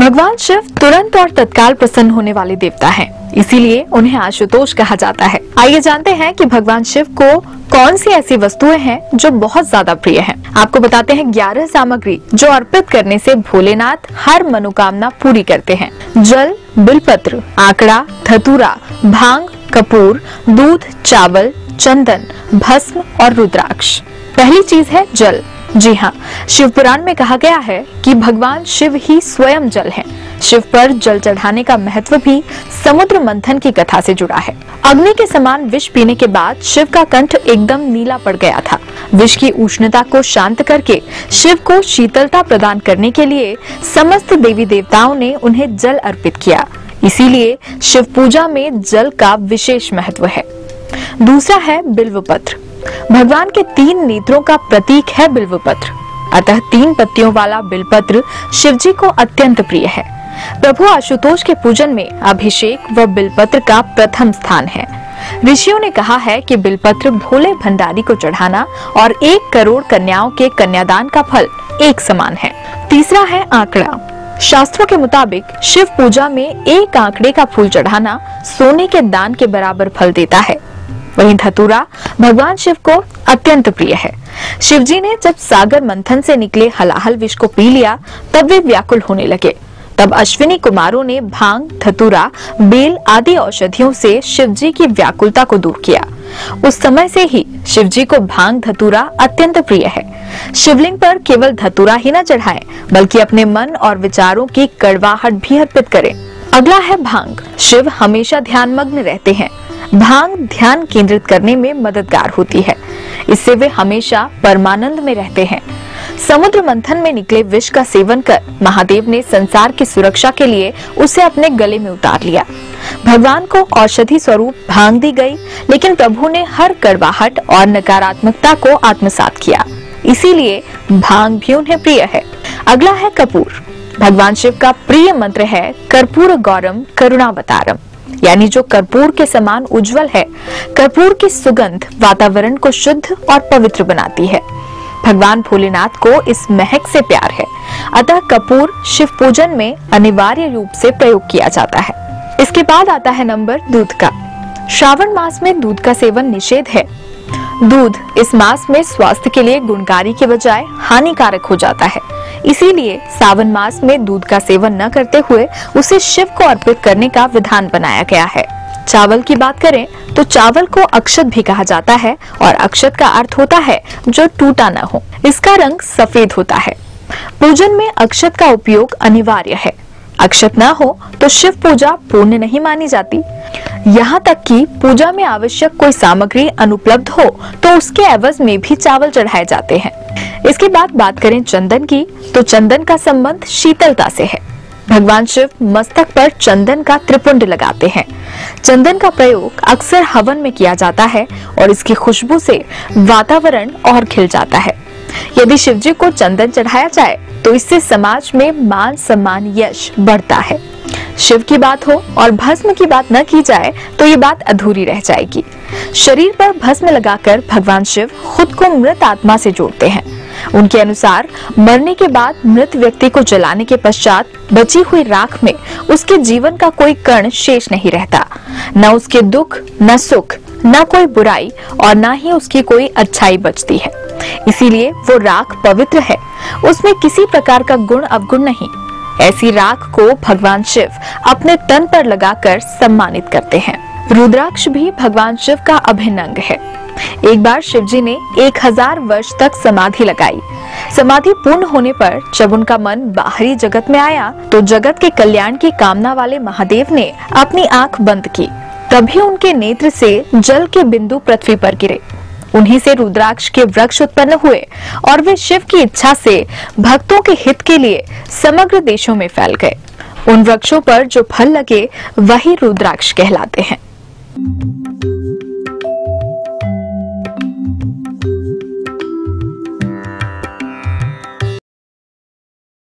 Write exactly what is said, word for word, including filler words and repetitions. भगवान शिव तुरंत और तत्काल प्रसन्न होने वाले देवता हैं, इसीलिए उन्हें आशुतोष कहा जाता है। आइए जानते हैं कि भगवान शिव को कौन सी ऐसी वस्तुएं हैं जो बहुत ज्यादा प्रिय हैं। आपको बताते हैं ग्यारह सामग्री जो अर्पित करने से भोलेनाथ हर मनोकामना पूरी करते हैं। जल, बिल्वपत्र, आकड़ा, धतूरा, भांग, कर्पूर, दूध, चावल, चंदन, भस्म और रुद्राक्ष। पहली चीज है जल। जी हाँ, शिव पुराण में कहा गया है कि भगवान शिव ही स्वयं जल हैं। शिव पर जल चढ़ाने का महत्व भी समुद्र मंथन की कथा से जुड़ा है। अग्नि के समान विष पीने के बाद शिव का कंठ एकदम नीला पड़ गया था। विष की उष्णता को शांत करके शिव को शीतलता प्रदान करने के लिए समस्त देवी देवताओं ने उन्हें जल अर्पित किया। इसीलिए शिव पूजा में जल का विशेष महत्व है। दूसरा है बिल्वपत्र। भगवान के तीन नेत्रों का प्रतीक है बिल्वपत्र, अतः तीन पत्तियों वाला बिल्वपत्र शिवजी को अत्यंत प्रिय है। प्रभु आशुतोष के पूजन में अभिषेक व बिल्वपत्र का प्रथम स्थान है। ऋषियों ने कहा है कि बिल्वपत्र भोले भंडारी को चढ़ाना और एक करोड़ कन्याओं के कन्यादान का फल एक समान है। तीसरा है आंकड़ा। शास्त्रों के मुताबिक शिव पूजा में एक आंकड़े का फूल चढ़ाना सोने के दान के बराबर फल देता है। वहीं धतूरा भगवान शिव को अत्यंत प्रिय है। शिवजी ने जब सागर मंथन से निकले हलाहल विष को पी लिया तब वे व्याकुल होने लगे। तब अश्विनी कुमारों ने भांग, धतूरा, बेल आदि औषधियों से शिवजी की व्याकुलता को दूर किया। उस समय से ही शिवजी को भांग, धतूरा अत्यंत प्रिय है। शिवलिंग पर केवल धतूरा ही न चढ़ाएं, बल्कि अपने मन और विचारों की कड़वाहट भी अर्पित करें। अगला है भांग। शिव हमेशा ध्यानमग्न रहते हैं। भांग ध्यान केंद्रित करने में मददगार होती है, इससे वे हमेशा परमानंद में रहते हैं। समुद्र मंथन में निकले विष का सेवन कर महादेव ने संसार की सुरक्षा के लिए उसे अपने गले में उतार लिया। भगवान को औषधि स्वरूप भांग दी गई, लेकिन प्रभु ने हर कड़वाहट और नकारात्मकता को आत्मसात किया, इसीलिए भांग भी उन्हें प्रिय है। अगला है कर्पूर। भगवान शिव का प्रिय मंत्र है कर्पूर गौरम करुणावतारम, यानी जो कर्पूर के समान उज्जवल है। कर्पूर की सुगंध वातावरण को शुद्ध और पवित्र बनाती है। भगवान भोलेनाथ को इस महक से प्यार है, अतः कर्पूर शिव पूजन में अनिवार्य रूप से प्रयोग किया जाता है। इसके बाद आता है नंबर दूध का। श्रावण मास में दूध का सेवन निषेध है। दूध इस मास में स्वास्थ्य के लिए गुणकारी के बजाय हानिकारक हो जाता है, इसीलिए सावन मास में दूध का सेवन न करते हुए उसे शिव को अर्पित करने का विधान बनाया गया है। चावल की बात करें तो चावल को अक्षत भी कहा जाता है, और अक्षत का अर्थ होता है जो टूटा न हो। इसका रंग सफेद होता है। पूजन में अक्षत का उपयोग अनिवार्य है। अक्षत न हो तो शिव पूजा पूर्ण नहीं मानी जाती। यहाँ तक कि पूजा में आवश्यक कोई सामग्री अनुपलब्ध हो तो उसके एवज में भी चावल चढ़ाए जाते हैं। इसके बाद बात करें चंदन की, तो चंदन का संबंध शीतलता से है। भगवान शिव मस्तक पर चंदन का त्रिपुंड लगाते हैं। चंदन का प्रयोग अक्सर हवन में किया जाता है और इसकी खुशबू से वातावरण और खिल जाता है। यदि शिवजी को चंदन चढ़ाया जाए तो इससे समाज में मान सम्मान, यश बढ़ता है। शिव की बात हो और भस्म की बात न की जाए तो ये बात अधूरी रह जाएगी। शरीर पर भस्म लगाकर भगवान शिव खुद को मृत आत्मा से जोड़ते हैं। उनके अनुसार मरने के बाद मृत व्यक्ति को जलाने के पश्चात बची हुई राख में उसके जीवन का कोई कण शेष नहीं रहता। न उसके दुख, न सुख, न कोई बुराई और न ही उसकी कोई अच्छाई बचती है। इसीलिए वो राख पवित्र है, उसमें किसी प्रकार का गुण अवगुण नहीं। ऐसी राख को भगवान शिव अपने तन पर लगाकर सम्मानित करते हैं। रुद्राक्ष भी भगवान शिव का अभिन्न अंग है। एक बार शिवजी ने एक हजार वर्ष तक समाधि लगाई। समाधि पूर्ण होने पर जब उनका मन बाहरी जगत में आया तो जगत के कल्याण की कामना वाले महादेव ने अपनी आंख बंद की। तभी उनके नेत्र से जल के बिंदु पृथ्वी पर गिरे। उन्हीं से रुद्राक्ष के वृक्ष उत्पन्न हुए और वे शिव की इच्छा से भक्तों के हित के लिए समग्र देशों में फैल गए। उन वृक्षों पर जो फल लगे वही रुद्राक्ष कहलाते हैं।